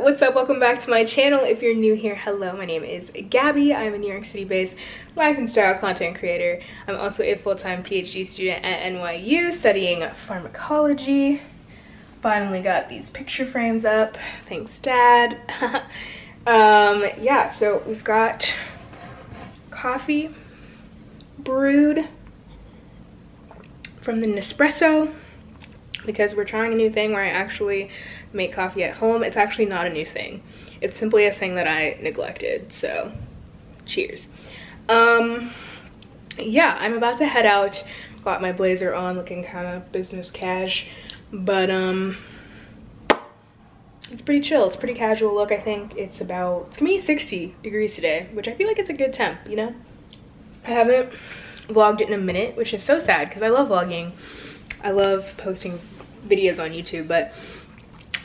What's up, welcome back to my channel. If you're new here, hello, my name is Gabby. I'm a New York City based life and style content creator. I'm also a full-time PhD student at NYU studying pharmacology. Finally got these picture frames up, thanks Dad. Yeah, so we've got coffee brewed from the Nespresso because we're trying a new thing where I actually make coffee at home. It's actually not a new thing. It's simply a thing that I neglected, so cheers. Yeah, I'm about to head out. Got my blazer on, looking kind of business cash, but it's pretty chill. It's a pretty casual look. I think it's gonna be 60 degrees today, which I feel like it's a good temp, you know? I haven't vlogged in a minute, which is so sad because I love vlogging. I love posting videos on YouTube, but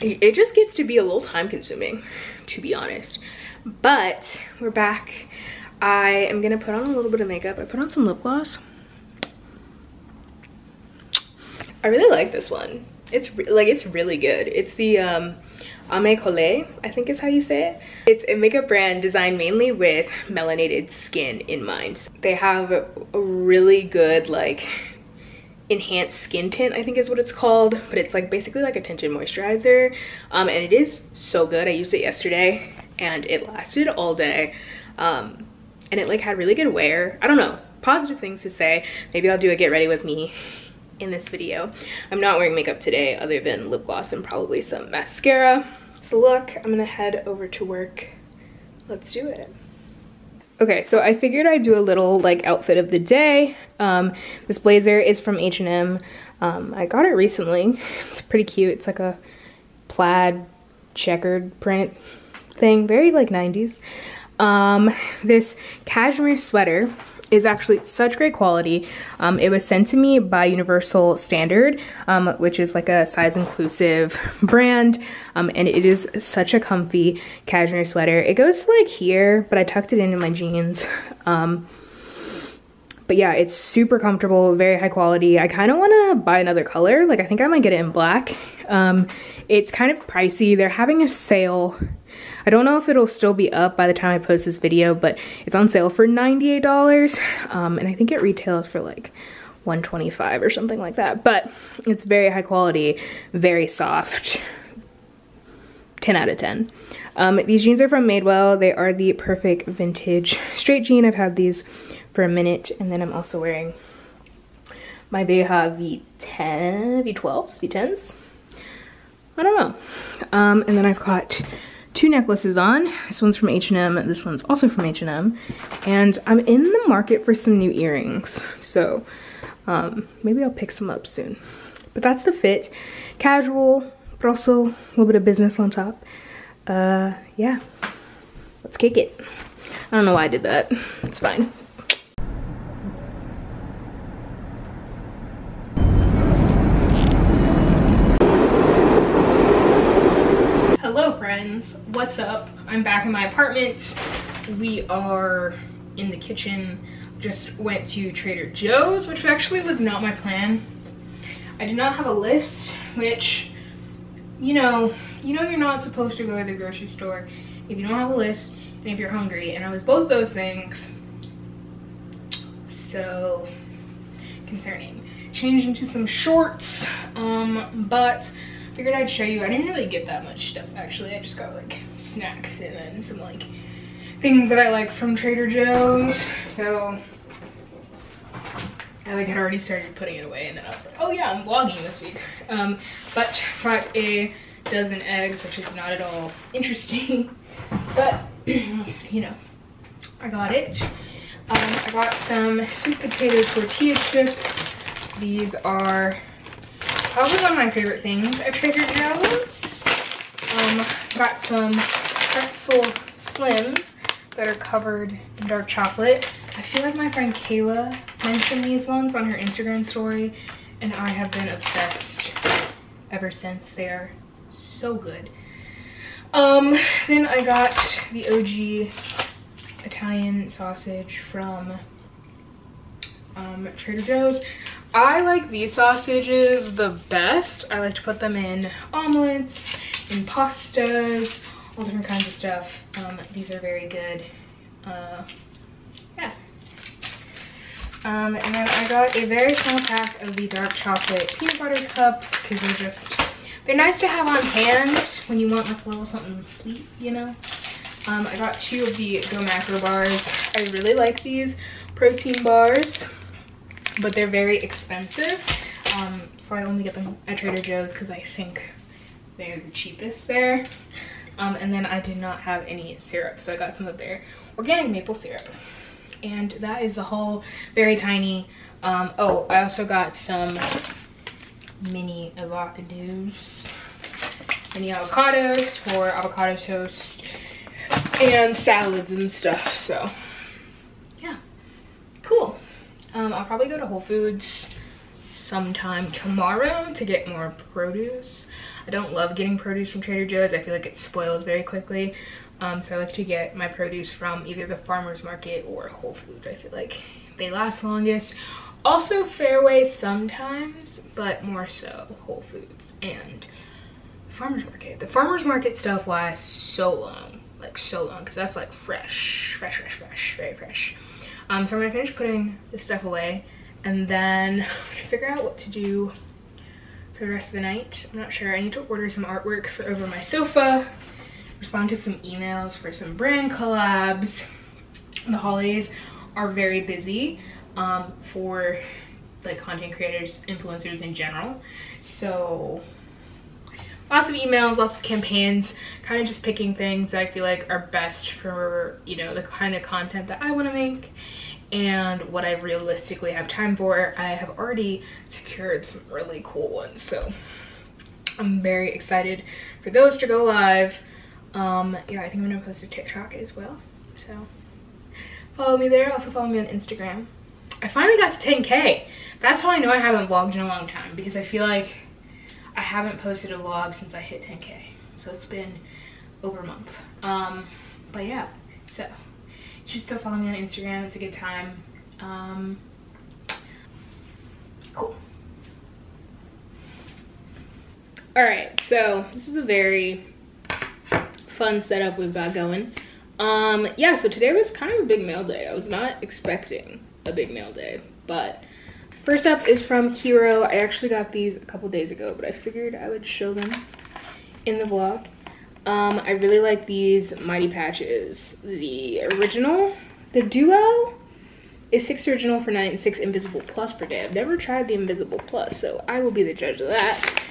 it just gets to be a little time consuming, to be honest. But we're back. I am gonna put on a little bit of makeup. I put on some lip gloss. I really like this one. It's like, it's really good. It's the Ami Cole, I think is how you say it. It's a makeup brand designed mainly with melanated skin in mind. So they have a really good, like, enhanced skin tint, I think is what it's called, but it's like basically like a tinted moisturizer, and it is so good. I used it yesterday and it lasted all day, and it like had really good wear. I don't know, positive things to say. Maybe I'll do a get ready with me in this video. I'm not wearing makeup today other than lip gloss and probably some mascara. So look, I'm gonna head over to work. Let's do it. Okay, so I figured I'd do a little like outfit of the day. This blazer is from H&M. I got it recently. It's pretty cute. It's like a plaid checkered print thing, very like 90s. This cashmere sweater is actually such great quality. It was sent to me by Universal Standard, which is like a size inclusive brand, and it is such a comfy cashmere sweater. It goes to like here, but I tucked it into my jeans. But yeah, it's super comfortable, very high quality. I kind of want to buy another color. Like I think I might get it in black. It's kind of pricey. They're having a sale. I don't know if it'll still be up by the time I post this video, but it's on sale for $98, and I think it retails for like $125 or something like that, but it's very high quality, very soft, 10 out of 10. These jeans are from Madewell. They are the perfect vintage straight jean. I've had these for a minute, and then I'm also wearing my Veja V10s, I don't know. And then I've got two necklaces on. This one's from H&M, this one's also from H&M, and I'm in the market for some new earrings, so maybe I'll pick some up soon. But that's the fit. Casual, but also a little bit of business on top. Yeah, let's kick it. I don't know why I did that, it's fine. What's up? I'm back in my apartment. We are in the kitchen. Just went to Trader Joe's, which actually was not my plan. I did not have a list, which, you know you're not supposed to go to the grocery store if you don't have a list and if you're hungry, and I was both those things. So concerning. Changed into some shorts, but figured I'd show you. I didn't really get that much stuff actually. I just got like snacks and then some like things that I like from Trader Joe's. So I like had already started putting it away, and then I was like, oh yeah, I'm vlogging this week. But got a dozen eggs, which is not at all interesting, but you know, I got it. I got some sweet potato tortilla chips. These are Probably one of my favorite things at Trader Joe's. Got some pretzel slims that are covered in dark chocolate. I feel like my friend Kayla mentioned these ones on her Instagram story, and I have been obsessed ever since. They are so good. Then I got the OG Italian sausage from Trader Joe's. I like these sausages the best. I like to put them in omelets, in pastas, all different kinds of stuff. These are very good. And then I got a very small pack of the dark chocolate peanut butter cups because they're nice to have on hand when you want like a little something sweet, you know. I got two of the Go Macro bars. I really like these protein bars, but they're very expensive. So I only get them at Trader Joe's because I think they're the cheapest there. And then I did not have any syrup, so I got some of their organic maple syrup. And that is the whole very tiny. Oh, I also got some mini avocados, mini avocados for avocado toast and salads and stuff. So yeah, cool. I'll probably go to Whole Foods sometime tomorrow to get more produce. I don't love getting produce from Trader Joe's. I feel like it spoils very quickly. So I like to get my produce from either the Farmer's Market or Whole Foods. I feel like they last longest. Also Fairway sometimes, but more so Whole Foods and Farmer's Market. The Farmer's Market stuff lasts so long, like so long, because that's like fresh, very fresh. So I'm gonna finish putting this stuff away, and then I'm gonna figure out what to do for the rest of the night. I'm not sure. I need to order some artwork for over my sofa, respond to some emails for some brand collabs. The holidays are very busy for like content creators, influencers in general. So lots of emails, lots of campaigns, kind of just picking things that I feel like are best for, you know, the kind of content that I want to make and what I realistically have time for. I have already secured some really cool ones, so I'm very excited for those to go live. Yeah, I think I'm gonna post a TikTok as well, so follow me there. Also follow me on Instagram. I finally got to 10K. That's how I know I haven't vlogged in a long time, because I feel like I haven't posted a vlog since I hit 10K, so it's been over a month. But yeah, so you should still follow me on Instagram. It's a good time. Cool. All right, so this is a very fun setup we've got going. Yeah, so today was kind of a big mail day. I was not expecting a big mail day, but first up is from Hero. I actually got these a couple days ago, but I figured I would show them in the vlog. I really like these Mighty Patches. The original, the duo is 6 original for $9 and 6 invisible plus per day. I've never tried the invisible plus, so I will be the judge of that.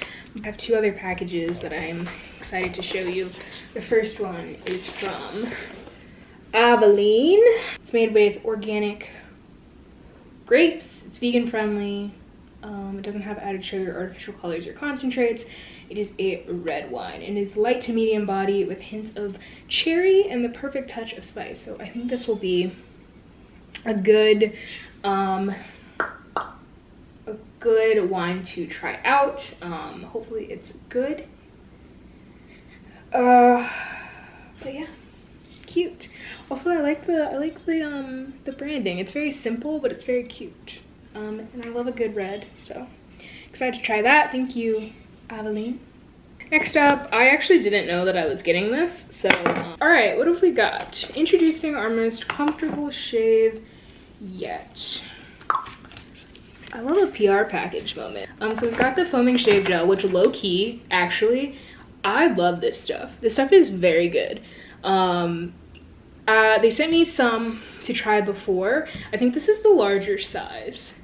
I have 2 other packages that I'm excited to show you. The first one is from Avaline. It's made with organic grapes. It's vegan friendly. It doesn't have added sugar, artificial colors, or concentrates. It is a red wine and is light to medium body with hints of cherry and the perfect touch of spice. So I think this will be a good wine to try out. Hopefully it's good. But yeah, cute. Also I like the branding. It's very simple, but it's very cute. And I love a good red, so excited to try that. Thank you, Avaline. Next up, I actually didn't know that I was getting this, so all right, what have we got? Introducing our most comfortable shave yet. I love a PR package moment. So we've got the foaming shave gel, which low-key, actually, I love this stuff. This stuff is very good. They sent me some to try before. I think this is the larger size.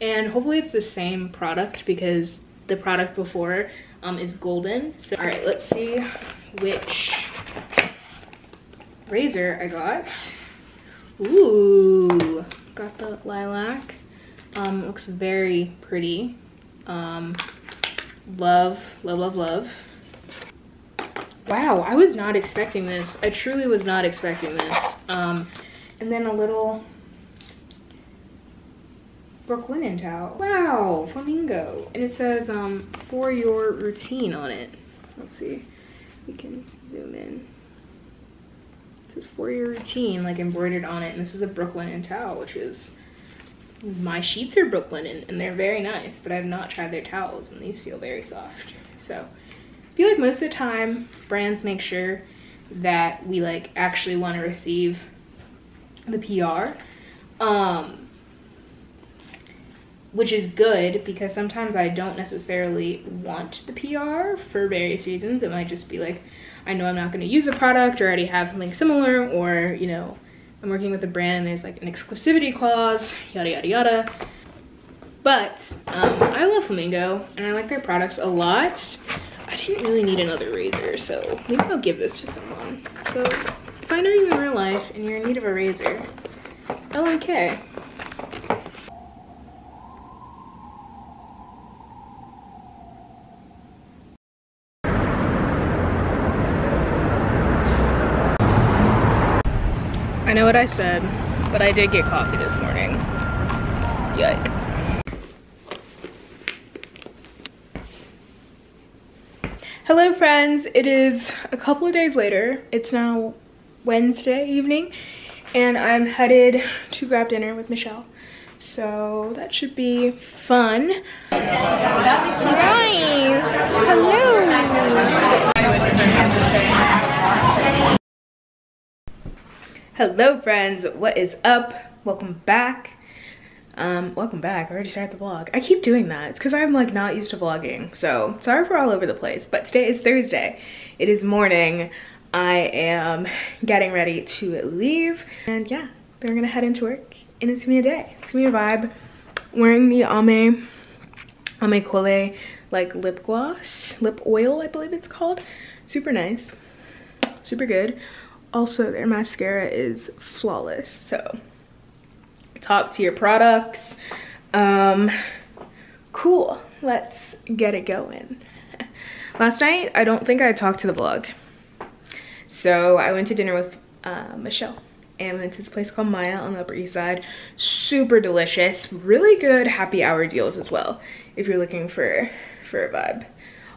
And hopefully it's the same product, because the product before is golden. So, all right, let's see which razor I got. Ooh, got the lilac. Looks very pretty. Love, love, love, love. Wow, I was not expecting this. I truly was not expecting this. And then a little Brooklinen towel. Wow, Flamingo. And it says for your routine on it. Let's see, we can zoom in. It says for your routine, like embroidered on it. And this is a Brooklinen towel, which is, my sheets are Brooklinen and they're very nice, but I've not tried their towels and these feel very soft. So I feel like most of the time brands make sure that we like actually want to receive the PR, which is good because sometimes I don't necessarily want the PR for various reasons. It might just be like, I know I'm not going to use the product, or I already have something similar, or, you know, I'm working with a brand and there's like an exclusivity clause, yada, yada, yada. But I love Flamingo and I like their products a lot. I didn't really need another razor, so maybe I'll give this to someone. So if I know you in real life and you're in need of a razor, LMK. I know what I said, but I did get coffee this morning. Yike. Hello friends, it is a couple of days later. It's now Wednesday evening and I'm headed to grab dinner with Michelle. So that should be fun. You guys, hello. Hello friends, what is up? Welcome back. I already started the vlog. I keep doing that. It's because I'm like not used to vlogging, so sorry for all over the place. But today is Thursday. It is morning. I am getting ready to leave. And yeah, they're gonna head into work and it's gonna be a day. It's gonna be a vibe. Wearing the Ami Cole like lip gloss, lip oil, I believe it's called. Super nice, super good. Also, their mascara is flawless, so top tier products. Cool, let's get it going. Last night, I don't think I talked to the vlog. So I went to dinner with Michelle and went to this place called Maya on the Upper East Side. Super delicious, really good happy hour deals as well if you're looking for a vibe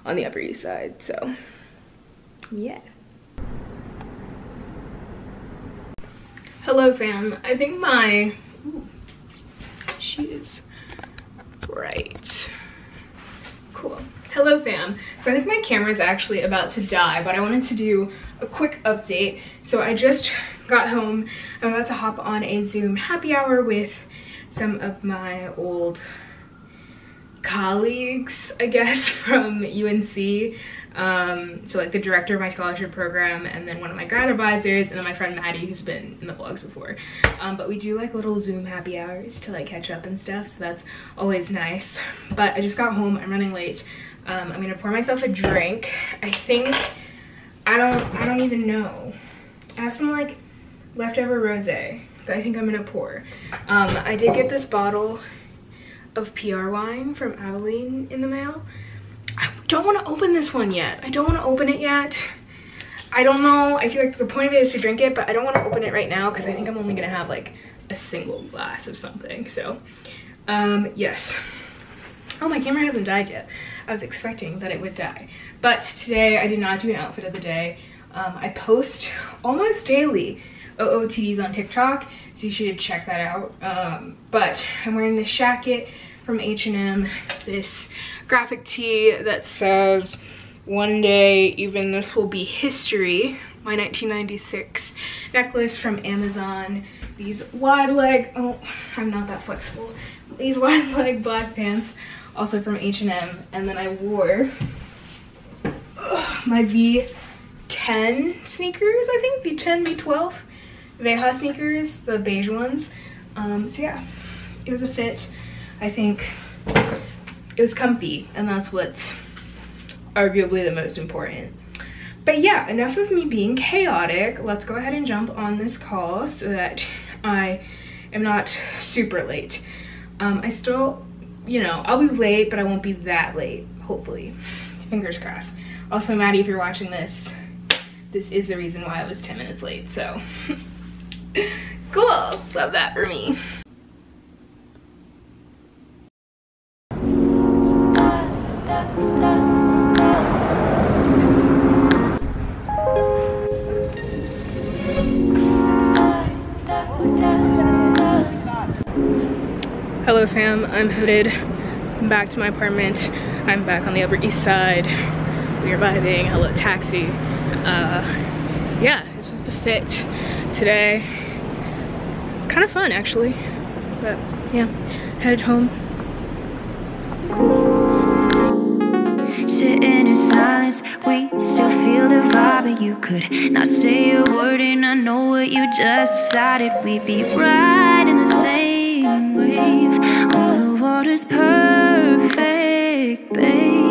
on the Upper East Side, so yeah. Hello fam, I think my, ooh, she is bright. Cool. Hello fam. So I think my camera's actually about to die, but I wanted to do a quick update. So I just got home. I'm about to hop on a Zoom happy hour with some of my old colleagues, I guess, from UNC. So like the director of my scholarship program, and then one of my grad advisors, and then my friend Maddie, who's been in the vlogs before. But we do like little Zoom happy hours to like catch up and stuff, so that's always nice. But I just got home, I'm running late. I'm gonna pour myself a drink. I think, I don't even know. I have some like leftover rosé that I think I'm gonna pour. I did get this bottle of PR wine from Avaline in the mail. I don't want to open this one yet. I don't want to open it yet. I don't know. I feel like the point of it is to drink it, but I don't want to open it right now because I think I'm only going to have like a single glass of something. So, yes. Oh, my camera hasn't died yet. I was expecting that it would die. But today I did not do an outfit of the day. I post almost daily OOTDs on TikTok, so you should check that out. But I'm wearing this jacket from H&M, this graphic tee that says, "One day even this will be history," my 1996 necklace from Amazon, these wide leg, oh, I'm not that flexible, these wide leg black pants, also from H&M, and then I wore my V10 sneakers, I think, V10, V12, Veja sneakers, the beige ones. So yeah, it was a fit. I think it was comfy, and that's what's arguably the most important. But yeah, enough of me being chaotic. Let's go ahead and jump on this call so that I am not super late. I still, you know, I'll be late, but I won't be that late, hopefully. Fingers crossed. Also, Maddie, if you're watching this, this is the reason why I was 10 minutes late, so. Cool, love that for me. Hello fam, I'm headed back to my apartment. I'm back on the Upper East Side. We are vibing, hello taxi. Yeah, this was the fit today. Kind of fun actually, but yeah, headed home. Cool. Sitting in silence, we still feel the vibe, but you could not say a word and I know what you just decided. We'd be right in the same wave. All the water's perfect, babe.